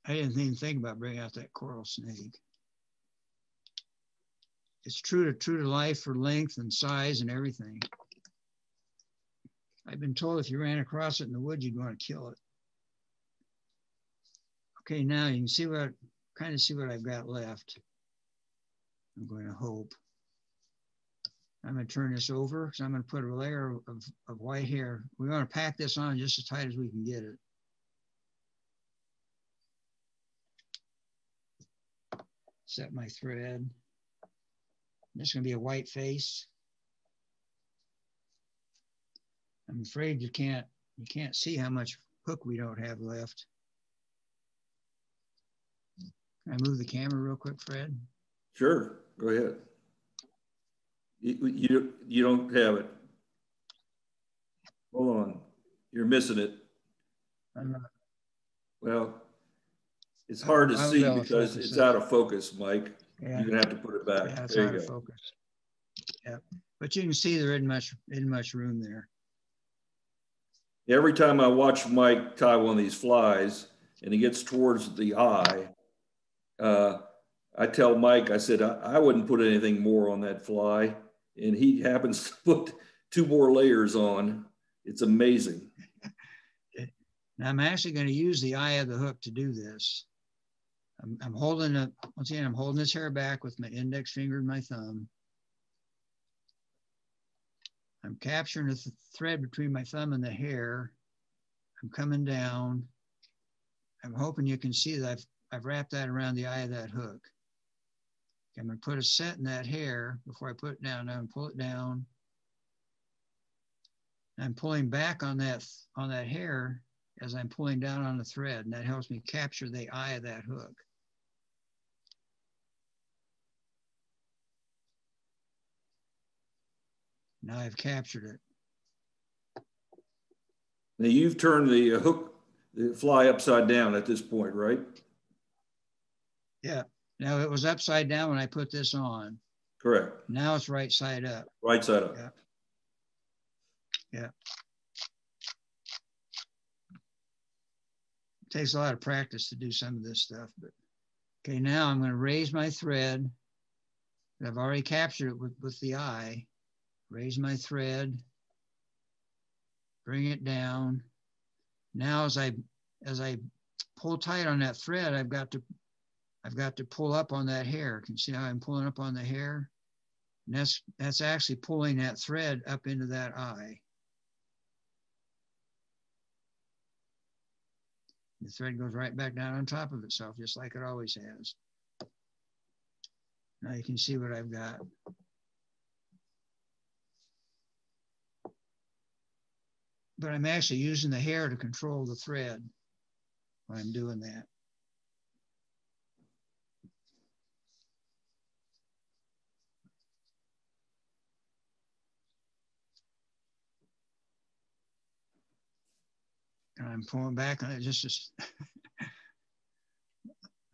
I didn't even think about bringing out that coral snake. It's true to life for length and size and everything. I've been told if you ran across it in the woods, you'd want to kill it. Okay, now you can see kind of see what I've got left. I'm going to hope. I'm going to turn this over, so I'm going to put a layer of white hair. We're going to pack this on just as tight as we can get it. Set my thread. There's going to be a white face. I'm afraid you can't see how much hook we don't have left. Can I move the camera real quick, Fred? Sure, go ahead. You don't have it. Hold on, you're missing it. Well, it's hard to see because it's out of focus, Mike. Yeah. You're gonna have to put it back. Yeah, it's out of focus. Yeah, but you can see there isn't much room there. Every time I watch Mike tie one of these flies and he gets towards the eye, I tell Mike, I said, I wouldn't put anything more on that fly. And he happens to put two more layers on. It's amazing. Now I'm actually going to use the eye of the hook to do this. I'm holding it, once again, I'm holding this hair back with my index finger and my thumb. I'm capturing the thread between my thumb and the hair. I'm coming down. I'm hoping you can see that I've wrapped that around the eye of that hook. I'm gonna put a set in that hair before I put it down. Now I'm pull it down. I'm pulling back on that hair as I'm pulling down on the thread, and that helps me capture the eye of that hook. Now I've captured it. Now you've turned the hook, the fly upside down at this point, right? Yeah. Now it was upside down when I put this on. Correct. Now it's right side up. Right side up. Yeah. Yeah. It takes a lot of practice to do some of this stuff, but okay. Now I'm going to raise my thread. I've already captured it with the eye. Raise my thread, bring it down. Now as I pull tight on that thread, I've got to pull up on that hair. Can you see how I'm pulling up on the hair? And that's actually pulling that thread up into that eye. The thread goes right back down on top of itself, just like it always has. Now you can see what I've got. But I'm actually using the hair to control the thread when I'm doing that. And I'm pulling back on it just I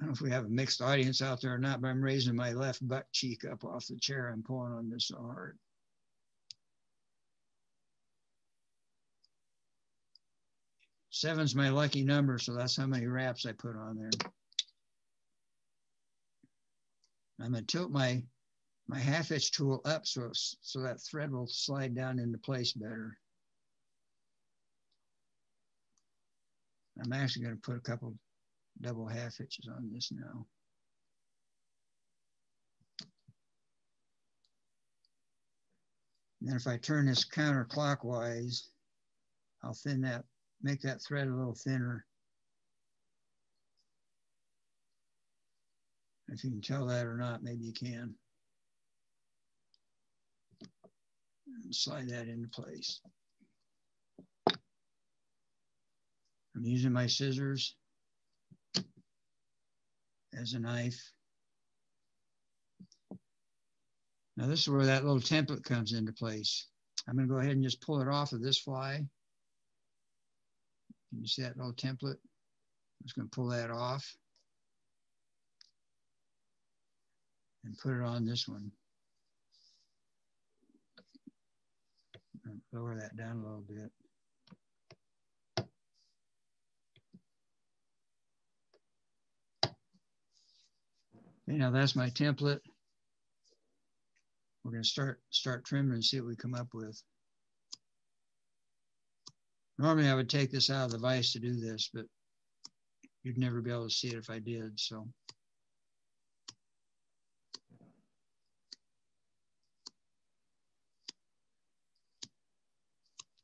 don't know if we have a mixed audience out there or not, but I'm raising my left butt cheek up off the chair. I'm pulling on this so hard. Seven's my lucky number, so that's how many wraps I put on there. I'm gonna tilt my half hitch tool up so that thread will slide down into place better. I'm actually gonna put a couple double half hitches on this now. And then if I turn this counterclockwise, I'll thin that, make that thread a little thinner. If you can tell that or not, maybe you can. And slide that into place. I'm using my scissors as a knife. Now this is where that little template comes into place. I'm gonna go ahead and just pull it off of this fly. Can you see that little template? I'm just gonna pull that off and put it on this one. Lower that down a little bit. Okay, now that's my template. We're gonna start trimming and see what we come up with. Normally I would take this out of the vise to do this, but you'd never be able to see it if I did, so.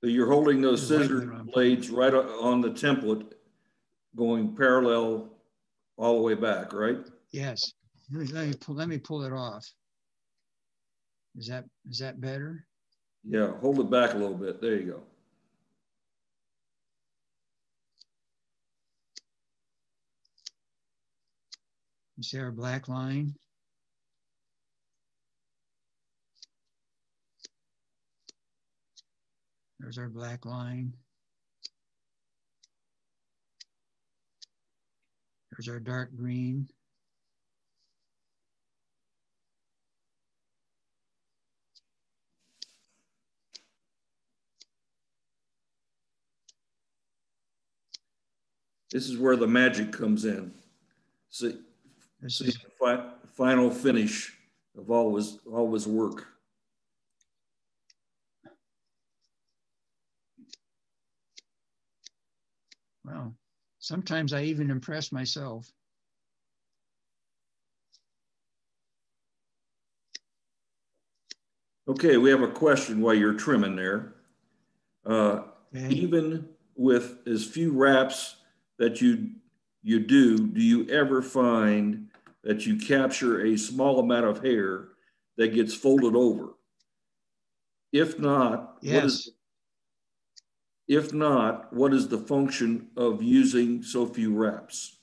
So you're holding those scissor blades right on the template, going parallel all the way back, right? Yes. Let me pull it off. Is that better? Yeah, hold it back a little bit. There you go. You see our black line? There's our black line. There's our dark green. This is where the magic comes in. See, this is the final finish of all his work. Wow, sometimes I even impress myself. Okay, we have a question while you're trimming there. Okay. Even with as few wraps that you do you ever find that you capture a small amount of hair that gets folded over? If not, yes. What is the function of using so few wraps?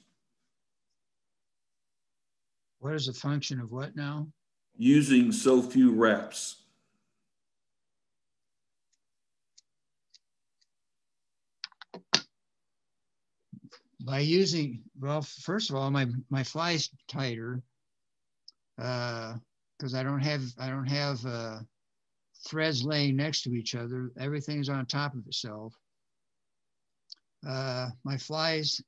What is the function of what now? Using so few wraps. By using, well, first of all, my fly's tighter because I don't have threads laying next to each other. Everything's on top of itself. My flies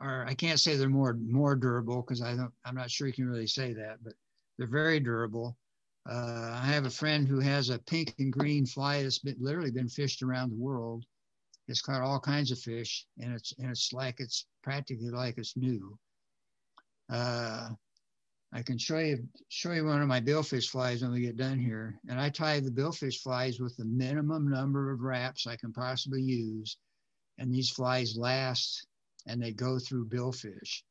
are I can't say they're more durable because I'm not sure you can really say that, but they're very durable. I have a friend who has a pink and green fly that's literally been fished around the world. It's caught all kinds of fish, and it's practically like it's new. I can show you one of my billfish flies when we get done here. And I tie the billfish flies with the minimum number of wraps I can possibly use. And these flies last and they go through billfish.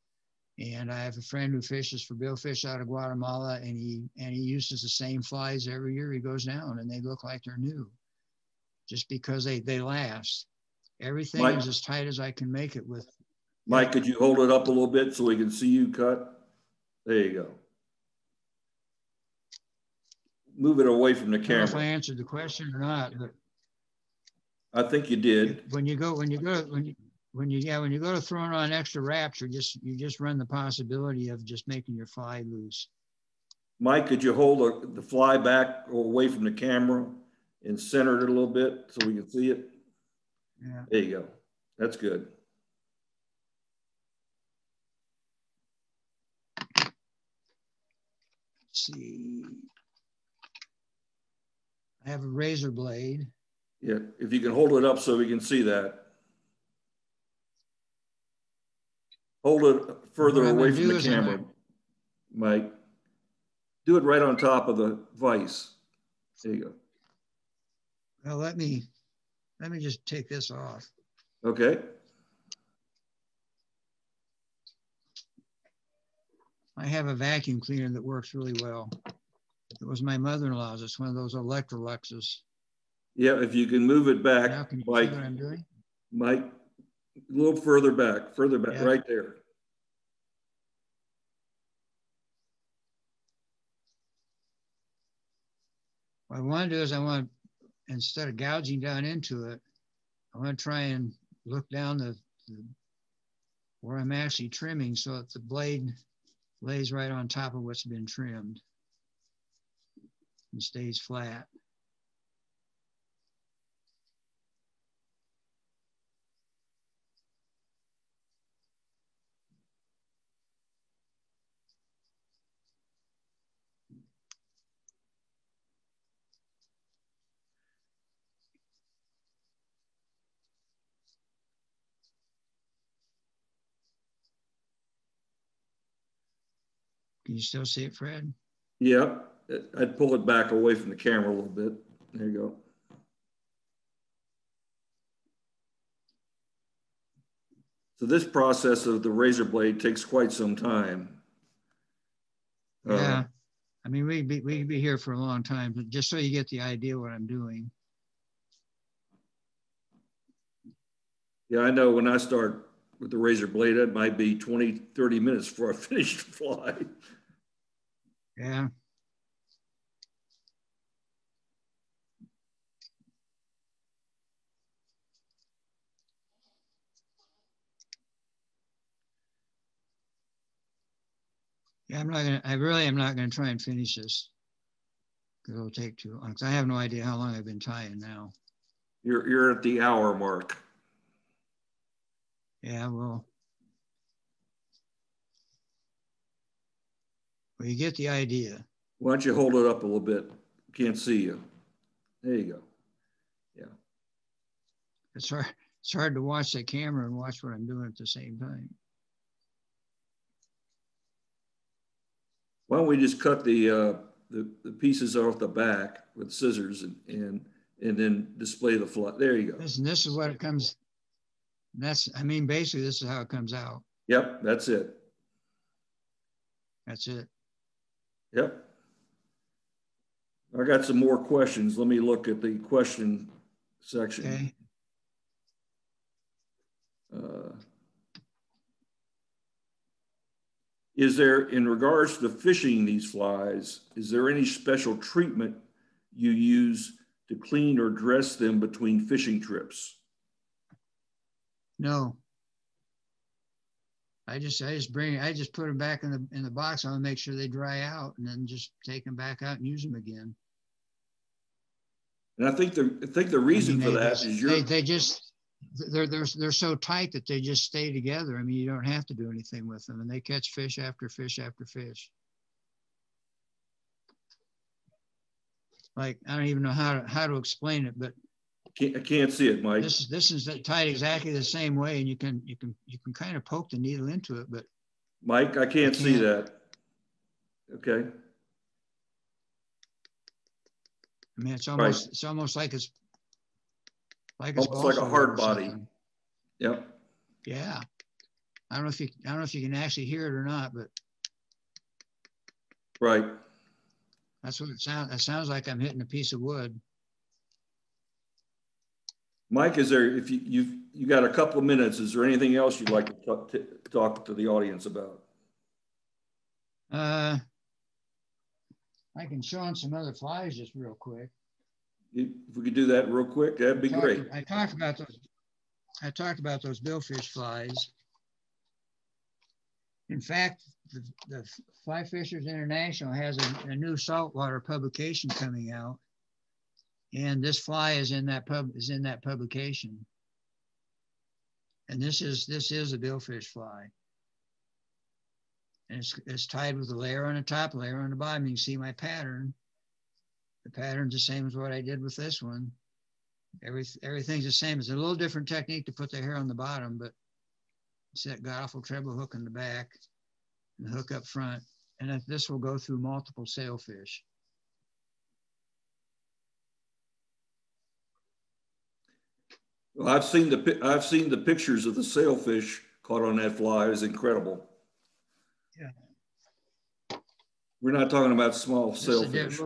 And I have a friend who fishes for billfish out of Guatemala, and he uses the same flies every year he goes down, and they look like they're new just because they last. Everything Mike, is as tight as I can make it with. Mike, could you hold it up a little bit so we can see you cut? There you go. Move it away from the camera. I don't know if I answered the question or not, but I think you did. When you go to throwing on extra wraps, you just run the possibility of just making your fly loose. Mike, could you hold the fly back or away from the camera and center it a little bit so we can see it? Yeah. There you go. That's good. Let's see. I have a razor blade. Yeah, if you can hold it up so we can see that. Hold it further away from the camera, Mike. Do it right on top of the vise. There you go. Now let me just take this off. Okay. I have a vacuum cleaner that works really well. It was my mother-in-law's. It's one of those Electroluxes. Yeah, if you can move it back, now can you Mike, see what I'm doing? Mike, a little further back, yeah. Right there. What I want to do is I want to, instead of gouging down into it, I want to try and look down the where I'm actually trimming so that the blade lays right on top of what's been trimmed and stays flat. Can you still see it, Fred? Yeah, I'd pull it back away from the camera a little bit. There you go. So this process of the razor blade takes quite some time. Yeah, I mean, we'd be here for a long time, but just so you get the idea what I'm doing. Yeah, I know when I start with the razor blade, it might be 20, 30 minutes before I finish the fly. Yeah. Yeah, I really am not gonna try and finish this because it'll take too long. Because I have no idea how long I've been tying now. You're at the hour mark. Yeah, well, you get the idea. Why don't you hold it up a little bit? Can't see you. There you go. Yeah. It's hard to watch the camera and watch what I'm doing at the same time. Why don't we just cut the pieces off the back with scissors and then display the fly? There you go. This is what it comes. Basically, this is how it comes out. Yep, that's it. That's it. Yep. I got some more questions. Let me look at the question section. Okay. Is there, in regards to fishing these flies, is there any special treatment you use to clean or dress them between fishing trips? No, I just put them back in the box. I want to make sure they dry out, and then just take them back out and use them again. And I think the reason for that is they're so tight that they just stay together. I mean, you don't have to do anything with them, and they catch fish after fish after fish. Like I don't even know how to explain it, but. I can't see it, Mike. This is tied exactly the same way, and you can kind of poke the needle into it, but Mike, I can't see that. Okay. I mean, it's almost like it's like a hard body. Something. Yep. Yeah. I don't know if you can actually hear it or not, but right. That's what it sounds. It sounds like I'm hitting a piece of wood. Mike, is there, if you got a couple of minutes, is there anything else you'd like to talk to the audience about? I can show on some other flies just real quick. If we could do that real quick, that'd be great. I talked about those billfish flies. In fact, the Fly Fishers International has a new saltwater publication coming out. And this fly is in that publication. And this is a billfish fly. And it's tied with a layer on the top, layer on the bottom. You can see my pattern. The pattern's the same as what I did with this one. Everything's the same. It's a little different technique to put the hair on the bottom, but it's that god-awful treble hook in the back and the hook up front. And this will go through multiple sailfish. Well, I've seen the pictures of the sailfish caught on that fly. It was incredible. Yeah. We're not talking about small sailfish.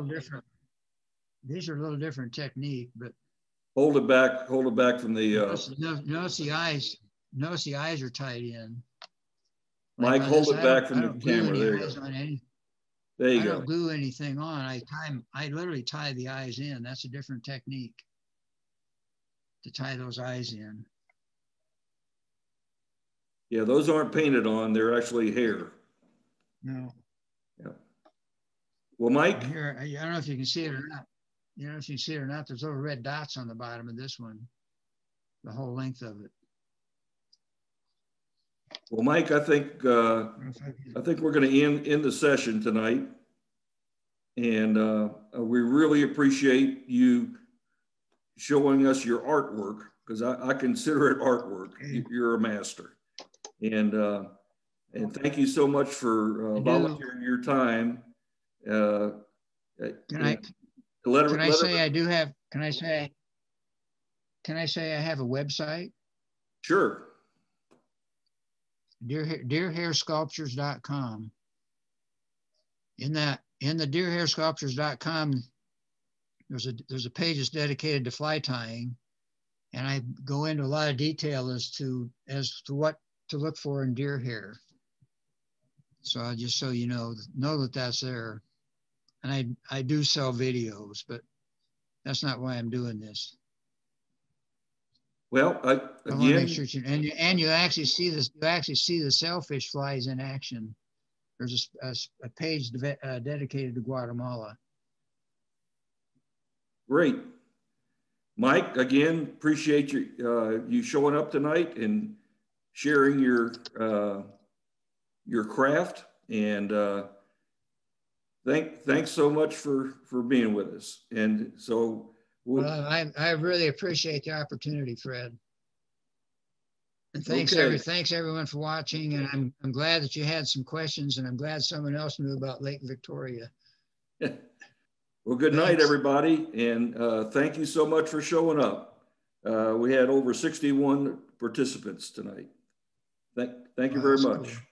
These are a little different technique, but hold it back from the. Notice the eyes. Notice the eyes are tied in. Like Mike, hold it back from the camera. There you go. I don't glue anything on. I literally tie the eyes in. That's a different technique. To tie those eyes in. Yeah, those aren't painted on, they're actually hair. No. Yeah. Well, Mike? Here, I don't know if you can see it or not. You know if you can see it or not, there's little red dots on the bottom of this one, the whole length of it. Well, Mike, I think we're gonna end the session tonight. And we really appreciate you showing us your artwork, because I consider it artwork. You're a master. And thank you so much for volunteering your time. Can I say I have a website? Sure. Deer hair sculptures.com. In the deer hair sculptures.com, there's a page that's dedicated to fly tying, and I go into a lot of detail as to what to look for in deer hair. So I just so you know that that's there, and I do sell videos, but that's not why I'm doing this. Well, I want to make sure you actually see this. You actually see the sailfish flies in action. There's a page dedicated to Guatemala. Great. Mike, again, appreciate you showing up tonight and sharing your craft. And thanks so much for being with us. And so I really appreciate the opportunity, Fred. And thanks, okay. Thanks everyone for watching. And I'm glad that you had some questions, and I'm glad someone else knew about Lake Victoria. Well, good night, everybody, and thank you so much for showing up. We had over 61 participants tonight. Thank you very much.